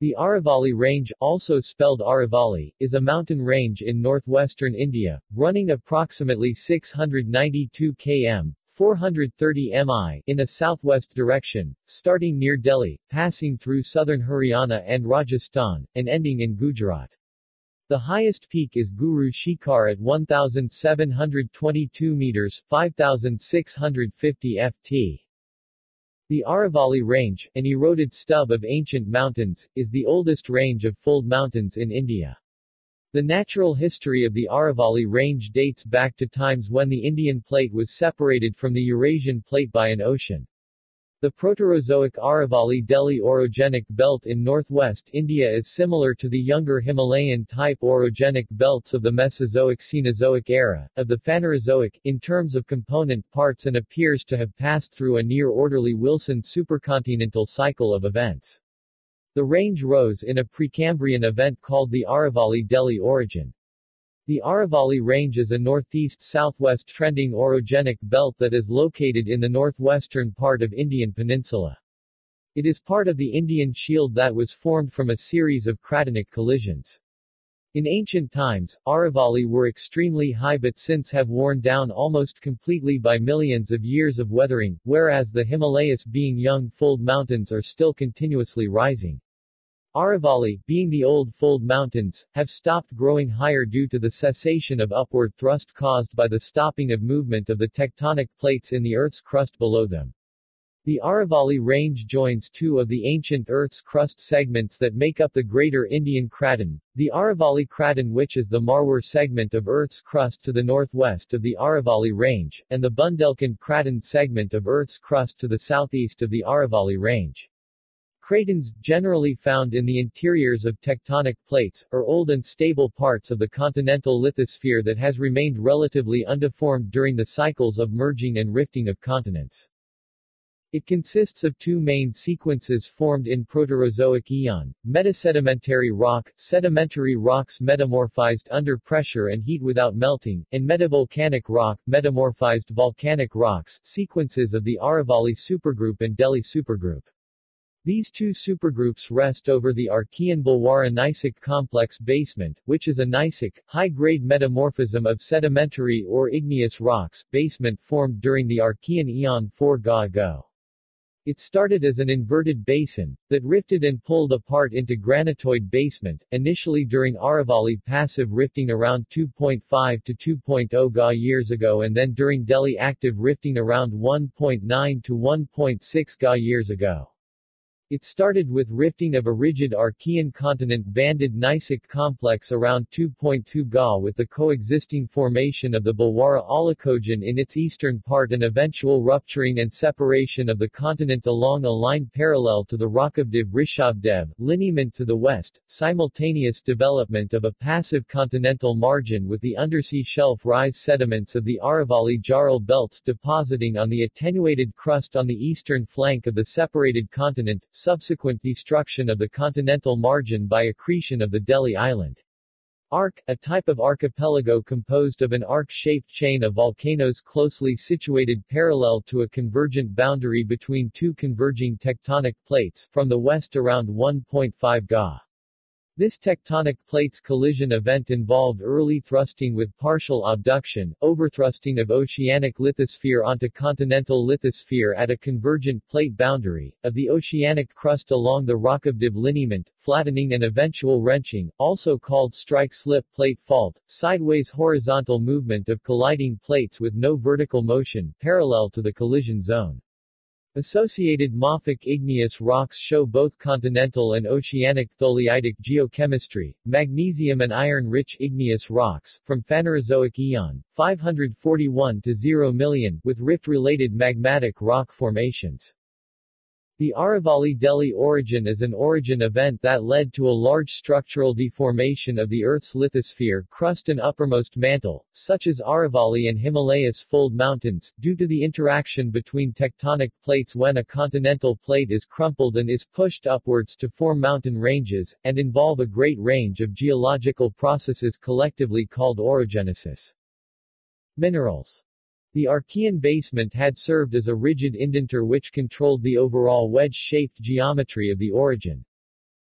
The Aravalli Range, also spelled Aravalli, is a mountain range in northwestern India, running approximately 692 km. 430 mi in a southwest direction, starting near Delhi, passing through southern Haryana and Rajasthan, and ending in Gujarat. The highest peak is Guru Shikhar at 1,722 meters (5,650 ft). The Aravalli Range, an eroded stub of ancient mountains, is the oldest range of fold mountains in India. The natural history of the Aravalli Range dates back to times when the Indian plate was separated from the Eurasian plate by an ocean. The Proterozoic Aravalli Delhi orogenic belt in northwest India is similar to the younger Himalayan-type orogenic belts of the Mesozoic-Cenozoic era, of the Phanerozoic, in terms of component parts, and appears to have passed through a near-orderly Wilson supercontinental cycle of events. The range rose in a Precambrian event called the Aravalli Delhi Orogen. The Aravalli Range is a northeast-southwest trending orogenic belt that is located in the northwestern part of Indian peninsula. It is part of the Indian Shield that was formed from a series of cratonic collisions. In ancient times, Aravalli were extremely high but since have worn down almost completely by millions of years of weathering, whereas the Himalayas, being young fold mountains, are still continuously rising. Aravalli, being the old fold mountains, have stopped growing higher due to the cessation of upward thrust caused by the stopping of movement of the tectonic plates in the Earth's crust below them. The Aravalli Range joins two of the ancient Earth's crust segments that make up the Greater Indian Craton, the Aravalli Craton, which is the Marwar segment of Earth's crust to the northwest of the Aravalli Range, and the Bundelkhand Craton segment of Earth's crust to the southeast of the Aravalli Range. Cratons, generally found in the interiors of tectonic plates, are old and stable parts of the continental lithosphere that has remained relatively undeformed during the cycles of merging and rifting of continents. It consists of two main sequences formed in Proterozoic eon: metasedimentary rock, sedimentary rocks metamorphized under pressure and heat without melting, and metavolcanic rock, metamorphized volcanic rocks, sequences of the Aravalli supergroup and Delhi supergroup. These two supergroups rest over the Archean Bhilwara Gneissic Complex basement, which is a gneissic, high-grade metamorphism of sedimentary or igneous rocks, basement formed during the Archean Eon 4 Ga ago. It started as an inverted basin, that rifted and pulled apart into granitoid basement, initially during Aravalli passive rifting around 2.5 to 2.0 Ga years ago and then during Delhi active rifting around 1.9 to 1.6 Ga years ago. It started with rifting of a rigid Archean continent-banded gneissic complex around 2.2 Ga with the coexisting formation of the Bhilwara Aulacogen in its eastern part and eventual rupturing and separation of the continent along a line parallel to the Rakavdiv-Rishabdev lineament to the west, simultaneous development of a passive continental margin with the undersea shelf rise sediments of the Aravalli Jarl belts depositing on the attenuated crust on the eastern flank of the separated continent, subsequent destruction of the continental margin by accretion of the Delhi island Arc, a type of archipelago composed of an arc-shaped chain of volcanoes closely situated parallel to a convergent boundary between two converging tectonic plates, from the west around 1.5 Ga. This tectonic plates collision event involved early thrusting with partial abduction, overthrusting of oceanic lithosphere onto continental lithosphere at a convergent plate boundary, of the oceanic crust along the Rakavdiv lineament, flattening and eventual wrenching, also called strike-slip plate fault, sideways horizontal movement of colliding plates with no vertical motion, parallel to the collision zone. Associated mafic igneous rocks show both continental and oceanic tholeitic geochemistry, magnesium and iron-rich igneous rocks, from Phanerozoic eon, 541 to 0 million, with rift-related magmatic rock formations. The Aravalli Delhi Orogen is an origin event that led to a large structural deformation of the Earth's lithosphere, crust and uppermost mantle, such as Aravalli and Himalayas fold mountains, due to the interaction between tectonic plates when a continental plate is crumpled and is pushed upwards to form mountain ranges, and involve a great range of geological processes collectively called orogenesis. Minerals. The Archean basement had served as a rigid indenter which controlled the overall wedge-shaped geometry of the origin.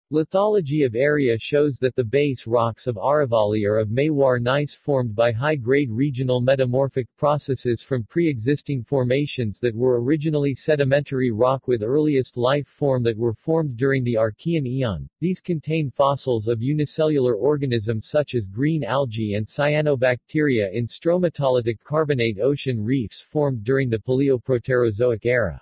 Lithology of area shows that the base rocks of Aravalli are of Mewar gneiss formed by high-grade regional metamorphic processes from pre-existing formations that were originally sedimentary rock with earliest life form that were formed during the Archean eon. These contain fossils of unicellular organisms such as green algae and cyanobacteria in stromatolitic carbonate ocean reefs formed during the Paleoproterozoic era.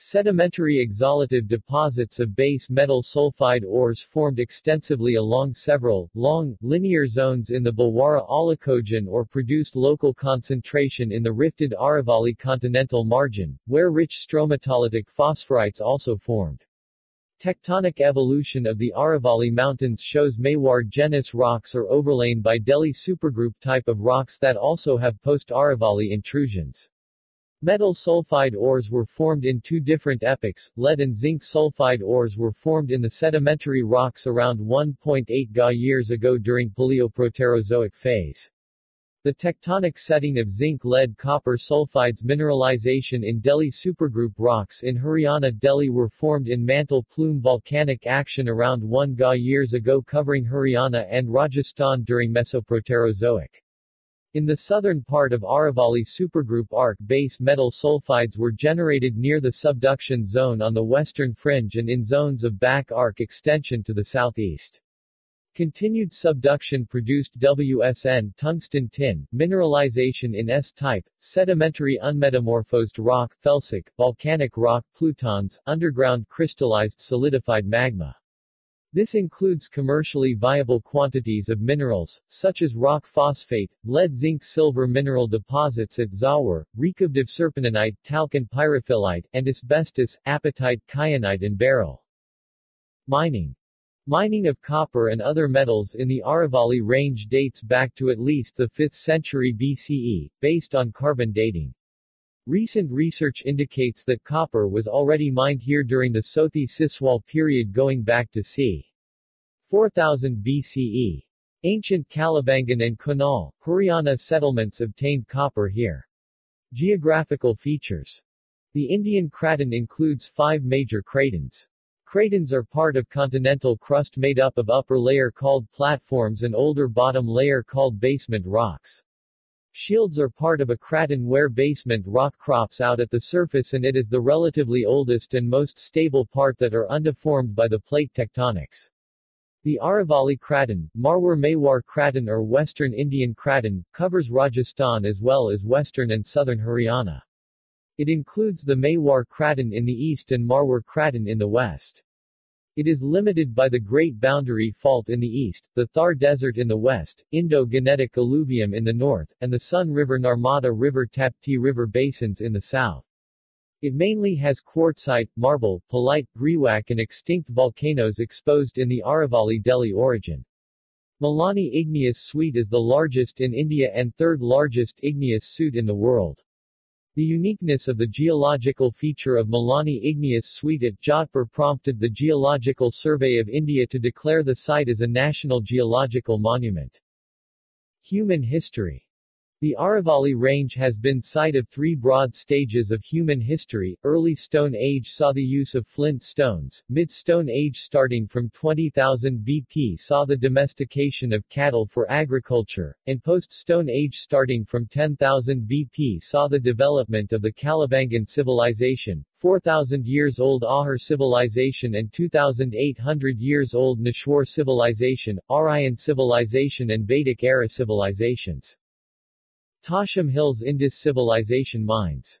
Sedimentary exhalative deposits of base metal sulfide ores formed extensively along several, long, linear zones in the Bhilwara Aulacogen or produced local concentration in the rifted Aravalli continental margin, where rich stromatolitic phosphorites also formed. Tectonic evolution of the Aravalli Mountains shows Mewar genus rocks are overlain by Delhi supergroup type of rocks that also have post-Aravalli intrusions. Metal sulfide ores were formed in two different epochs. Lead and zinc sulfide ores were formed in the sedimentary rocks around 1.8 Ga years ago during Paleoproterozoic phase. The tectonic setting of zinc-lead-copper sulfides mineralization in Delhi supergroup rocks in Haryana Delhi were formed in mantle plume volcanic action around 1 Ga years ago covering Haryana and Rajasthan during Mesoproterozoic. In the southern part of Aravalli supergroup Arc base metal sulfides were generated near the subduction zone on the western fringe and in zones of back arc extension to the southeast. Continued subduction produced WSN tungsten tin, mineralization in S-type, sedimentary unmetamorphosed rock, felsic, volcanic rock, plutons, underground crystallized solidified magma. This includes commercially viable quantities of minerals, such as rock phosphate, lead-zinc-silver mineral deposits at Zawar, Rakavdiv-Serpentinite, talc and pyrophyllite, and asbestos, apatite, kyanite and beryl. Mining. Mining of copper and other metals in the Aravalli range dates back to at least the 5th century BCE, based on carbon dating. Recent research indicates that copper was already mined here during the Sothi-Siswal period going back to c. 4000 BCE. Ancient Kalibangan and Kunal, Haryana settlements obtained copper here. Geographical features. The Indian Craton includes 5 major cratons. Cratons are part of continental crust made up of upper layer called platforms and older bottom layer called basement rocks. Shields are part of a craton where basement rock crops out at the surface and it is the relatively oldest and most stable part that are undeformed by the plate tectonics. The Aravalli Craton, Marwar Craton or Western Indian Craton, covers Rajasthan as well as Western and Southern Haryana. It includes the Mewar Craton in the east and Marwar Craton in the west. It is limited by the Great Boundary Fault in the east, the Thar Desert in the west, Indo-Gangetic Alluvium in the north, and the Sun River Narmada River Tapti River basins in the south. It mainly has quartzite, marble, pellite, greywacke and extinct volcanoes exposed in the Aravalli Delhi Orogen. Malani Igneous Suite is the largest in India and third largest igneous suite in the world. The uniqueness of the geological feature of Malani Igneous Suite at Jodhpur prompted the Geological Survey of India to declare the site as a National Geological Monument. Human history. The Aravalli range has been site of 3 broad stages of human history. Early Stone Age saw the use of flint stones, Mid-Stone Age starting from 20,000 BP saw the domestication of cattle for agriculture, and Post-Stone Age starting from 10,000 BP saw the development of the Kalibangan civilization, 4,000 years old Ahar civilization and 2,800 years old Nishwar civilization, Aryan civilization and Vedic era civilizations. Tosham Hills Indus Civilization Mines.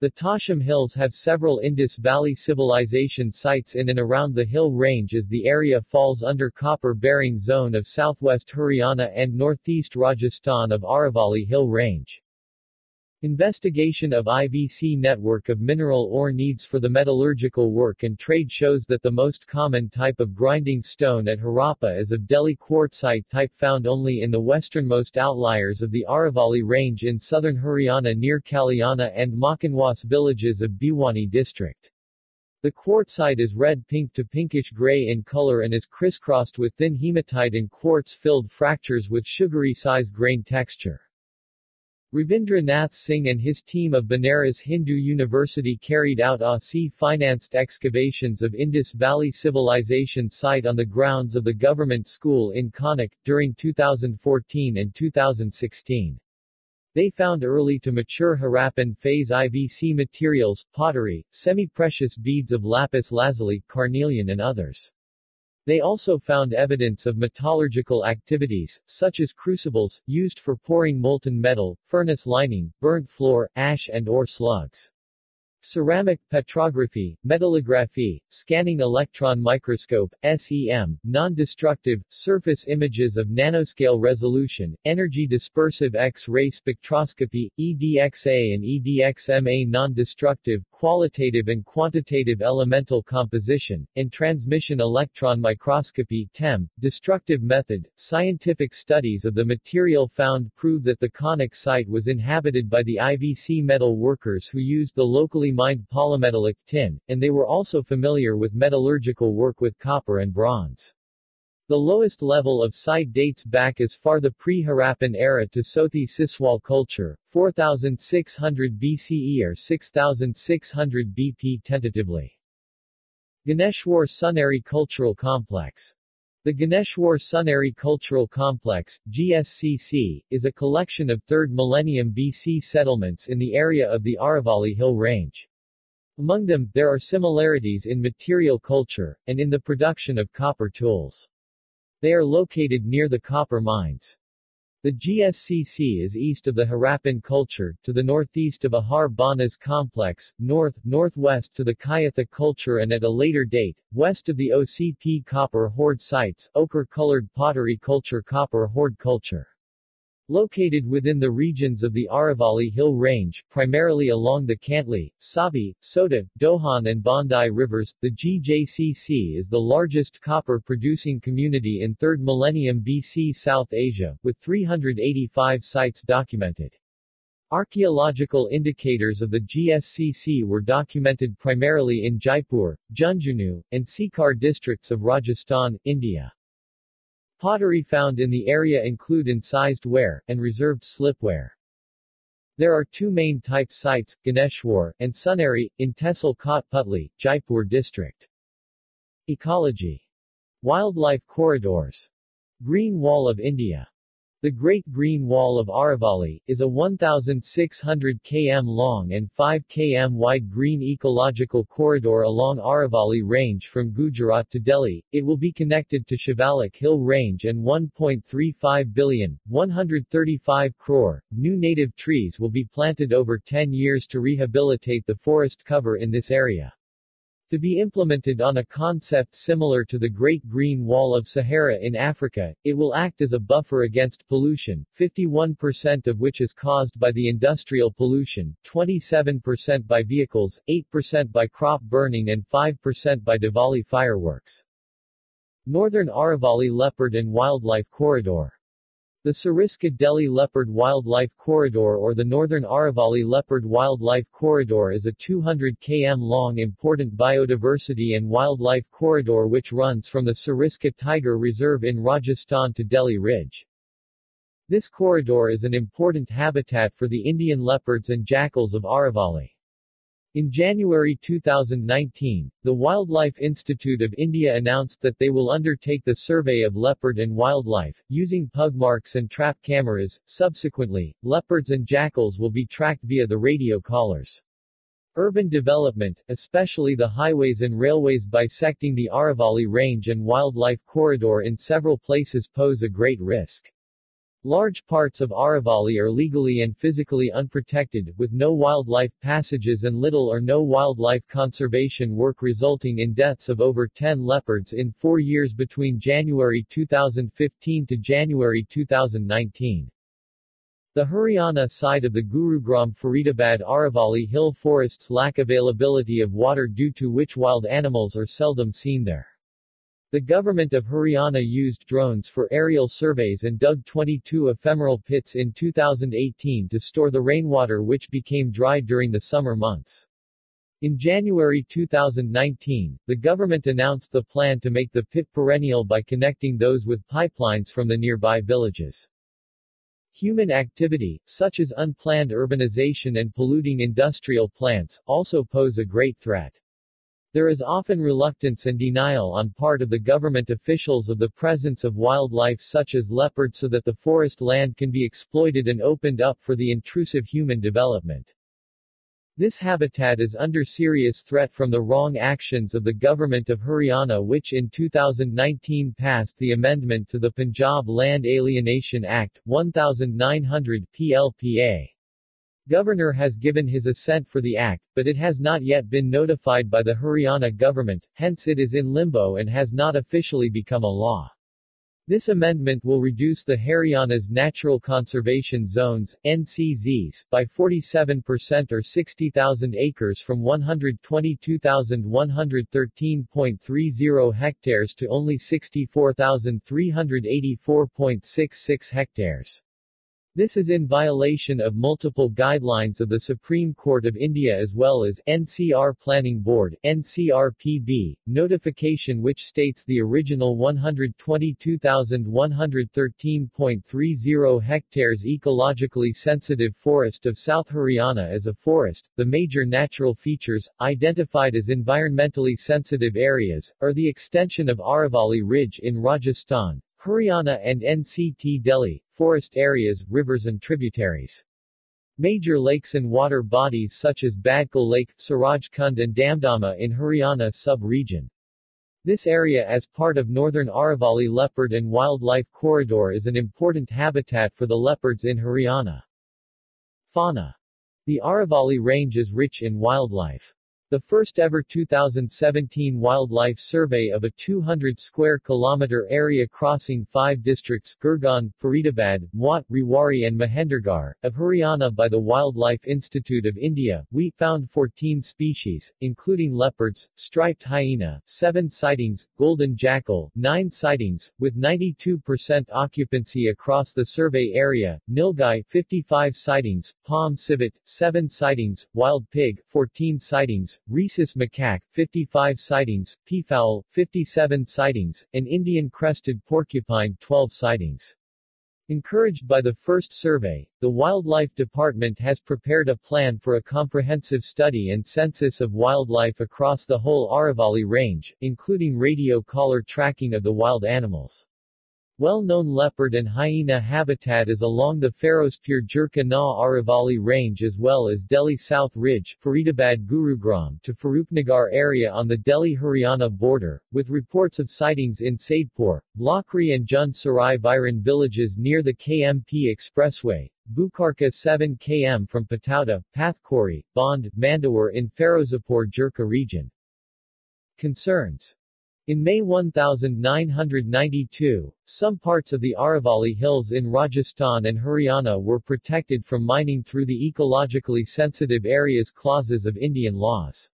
The Tosham Hills have several Indus Valley Civilization sites in and around the hill range as the area falls under copper-bearing zone of southwest Haryana and northeast Rajasthan of Aravalli Hill Range. Investigation of IVC network of mineral ore needs for the metallurgical work and trade shows that the most common type of grinding stone at Harappa is of Delhi quartzite type found only in the westernmost outliers of the Aravalli range in southern Haryana near Kalyana and Makanwas villages of Bhiwani district. The quartzite is red-pink to pinkish-gray in color and is crisscrossed with thin hematite and quartz-filled fractures with sugary-size grain texture. Rabindra Nath Singh and his team of Banaras Hindu University carried out AAC-financed excavations of Indus Valley Civilization site on the grounds of the government school in Konak, during 2014 and 2016. They found early to mature Harappan phase IVC materials, pottery, semi-precious beads of lapis lazuli, carnelian and others. They also found evidence of metallurgical activities, such as crucibles, used for pouring molten metal, furnace lining, burnt floor, ash and ore slugs. Ceramic petrography, metallography, scanning electron microscope, SEM, non-destructive, surface images of nanoscale resolution, energy dispersive X-ray spectroscopy, EDXA and EDXMA non-destructive, qualitative and quantitative elemental composition, and transmission electron microscopy, TEM, destructive method. Scientific studies of the material found prove that the Konak site was inhabited by the IVC metal workers who used the locally mined polymetallic tin, and they were also familiar with metallurgical work with copper and bronze. The lowest level of site dates back as far the pre-Harappan era to Sothi-Siswal culture, 4600 BCE or 6600 BP tentatively. Ganeshwar Sunari Cultural Complex. The Ganeshwar Sunari Cultural Complex, GSCC, is a collection of 3rd millennium BC settlements in the area of the Aravalli Hill Range. Among them, there are similarities in material culture, and in the production of copper tools. They are located near the copper mines. The GSCC is east of the Harappan culture, to the northeast of Ahar Banas complex, north-northwest to the Kayatha culture and at a later date, west of the OCP copper hoard sites, ochre-colored pottery culture, copper hoard culture. Located within the regions of the Aravalli Hill Range, primarily along the Kantli, Sabi, Sota, Dohan and Bandai rivers, the GJCC is the largest copper-producing community in 3rd millennium BC South Asia, with 385 sites documented. Archaeological indicators of the GSCC were documented primarily in Jaipur, Junjunu, and Sikar districts of Rajasthan, India. Pottery found in the area include incised ware, and reserved slipware. There are two main type sites, Ganeshwar, and Sunari, in Tehsil Kotputli, Jaipur district. Ecology. Wildlife corridors. Green Wall of India. The Great Green Wall of Aravalli, is a 1,600 km long and 5 km wide green ecological corridor along Aravalli Range from Gujarat to Delhi. It will be connected to Shivalik Hill Range and 1.35 billion, 135 crore, new native trees will be planted over 10 years to rehabilitate the forest cover in this area. To be implemented on a concept similar to the Great Green Wall of Sahara in Africa, it will act as a buffer against pollution, 51% of which is caused by the industrial pollution, 27% by vehicles, 8% by crop burning and 5% by Diwali fireworks. Northern Aravalli Leopard and Wildlife Corridor. The Sariska Delhi Leopard Wildlife Corridor or the Northern Aravalli Leopard Wildlife Corridor is a 200 km long important biodiversity and wildlife corridor which runs from the Sariska Tiger Reserve in Rajasthan to Delhi Ridge. This corridor is an important habitat for the Indian leopards and jackals of Aravalli. In January 2019, the Wildlife Institute of India announced that they will undertake the survey of leopard and wildlife, using pug marks and trap cameras. Subsequently, leopards and jackals will be tracked via the radio collars. Urban development, especially the highways and railways bisecting the Aravalli Range and wildlife corridor in several places, pose a great risk. Large parts of Aravalli are legally and physically unprotected, with no wildlife passages and little or no wildlife conservation work, resulting in deaths of over 10 leopards in 4 years between January 2015 to January 2019. The Haryana side of the Gurugram Faridabad Aravalli Hill forests lack availability of water, due to which wild animals are seldom seen there. The government of Haryana used drones for aerial surveys and dug 22 ephemeral pits in 2018 to store the rainwater which became dry during the summer months. In January 2019, the government announced the plan to make the pit perennial by connecting those with pipelines from the nearby villages. Human activity, such as unplanned urbanization and polluting industrial plants, also pose a great threat. There is often reluctance and denial on part of the government officials of the presence of wildlife such as leopards so that the forest land can be exploited and opened up for the intrusive human development. This habitat is under serious threat from the wrong actions of the government of Haryana, which in 2019 passed the amendment to the Punjab Land Alienation Act, 1900 PLPA. Governor has given his assent for the act, but it has not yet been notified by the Haryana government, hence it is in limbo and has not officially become a law. This amendment will reduce the Haryana's Natural Conservation Zones, NCZs, by 47% or 60,000 acres from 122,113.30 hectares to only 64,384.66 hectares. This is in violation of multiple guidelines of the Supreme Court of India as well as NCR Planning Board (NCRPB) notification which states the original 122,113.30 hectares ecologically sensitive forest of South Haryana as a forest. The major natural features, identified as environmentally sensitive areas, are the extension of Aravalli Ridge in Rajasthan, Haryana and NCT Delhi, forest areas, rivers and tributaries. Major lakes and water bodies such as Badkal Lake, Suraj Kund and Damdama in Haryana sub-region. This area as part of Northern Aravalli Leopard and Wildlife Corridor is an important habitat for the leopards in Haryana. Fauna. The Aravalli range is rich in wildlife. The first ever 2017 wildlife survey of a 200-square-kilometer area crossing 5 districts, Gurgaon, Faridabad, Mewat, Rewari and Mahendragarh, of Haryana by the Wildlife Institute of India, we found 14 species, including leopards, striped hyena, 7 sightings, golden jackal, 9 sightings, with 92% occupancy across the survey area, Nilgai, 55 sightings, palm civet, 7 sightings, wild pig, 14 sightings, rhesus macaque, 55 sightings, peafowl, 57 sightings, and Indian crested porcupine, 12 sightings. Encouraged by the first survey, the Wildlife Department has prepared a plan for a comprehensive study and census of wildlife across the whole Aravalli range, including radio collar tracking of the wild animals. Well-known leopard and hyena habitat is along the Ferozpur-Jurka Na Aravalli range as well as Delhi South Ridge, Faridabad Gurugram to Farooqnagar area on the Delhi-Haryana border, with reports of sightings in Saidpur, Lakri and Jund Sarai Viran villages near the KMP Expressway, Bukarka 7 km from Patauta, Pathkori, Bond, Mandawar in Ferozpur-Jurka region. Concerns. In May 1992, some parts of the Aravalli Hills in Rajasthan and Haryana were protected from mining through the Ecologically Sensitive Areas clauses of Indian laws.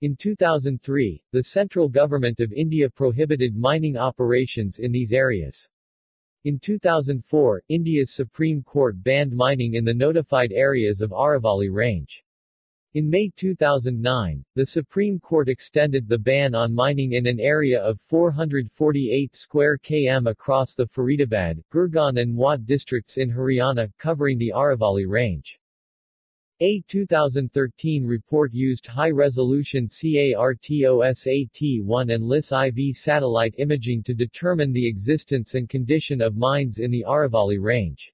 In 2003, the central government of India prohibited mining operations in these areas. In 2004, India's Supreme Court banned mining in the notified areas of Aravalli Range. In May 2009, the Supreme Court extended the ban on mining in an area of 448 square km across the Faridabad, Gurgaon and Mewat districts in Haryana, covering the Aravalli range. A 2013 report used high-resolution CARTOSAT-1 and LIS-IV satellite imaging to determine the existence and condition of mines in the Aravalli range.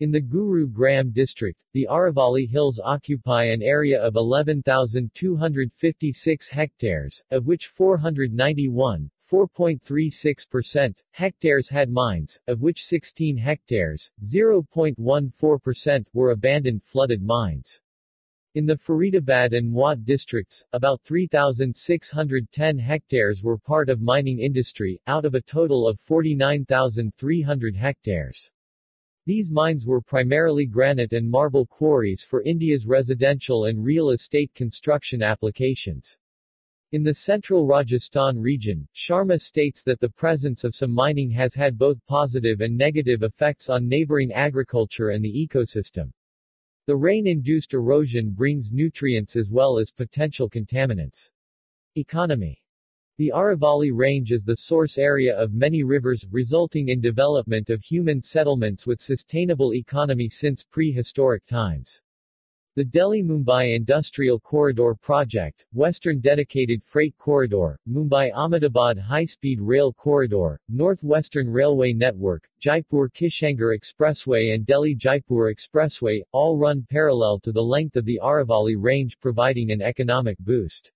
In the Guru Gram district, the Aravalli Hills occupy an area of 11,256 hectares, of which 491, 4.36%, hectares had mines, of which 16 hectares, 0.14%, were abandoned flooded mines. In the Faridabad and Mewat districts, about 3,610 hectares were part of mining industry, out of a total of 49,300 hectares. These mines were primarily granite and marble quarries for India's residential and real estate construction applications. In the central Rajasthan region, Sharma states that the presence of some mining has had both positive and negative effects on neighboring agriculture and the ecosystem. The rain-induced erosion brings nutrients as well as potential contaminants. Economy. The Aravalli Range is the source area of many rivers, resulting in development of human settlements with sustainable economy since prehistoric times. The Delhi-Mumbai Industrial Corridor Project, Western Dedicated Freight Corridor, Mumbai-Ahmedabad High-Speed Rail Corridor, Northwestern Railway Network, Jaipur-Kishangarh Expressway and Delhi-Jaipur Expressway, all run parallel to the length of the Aravalli Range, providing an economic boost.